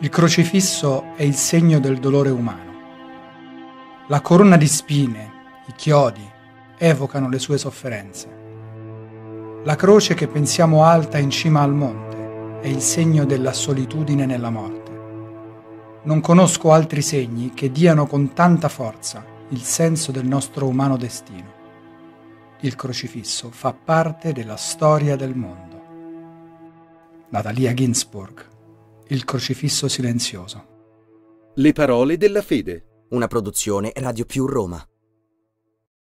Il crocifisso è il segno del dolore umano. La corona di spine, i chiodi, evocano le sue sofferenze. La croce che pensiamo alta in cima al monte è il segno della solitudine nella morte. Non conosco altri segni che diano con tanta forza il senso del nostro umano destino. Il crocifisso fa parte della storia del mondo. Natalia Ginzburg, Il crocifisso silenzioso. Le parole della fede. Una produzione Radiopiù Roma.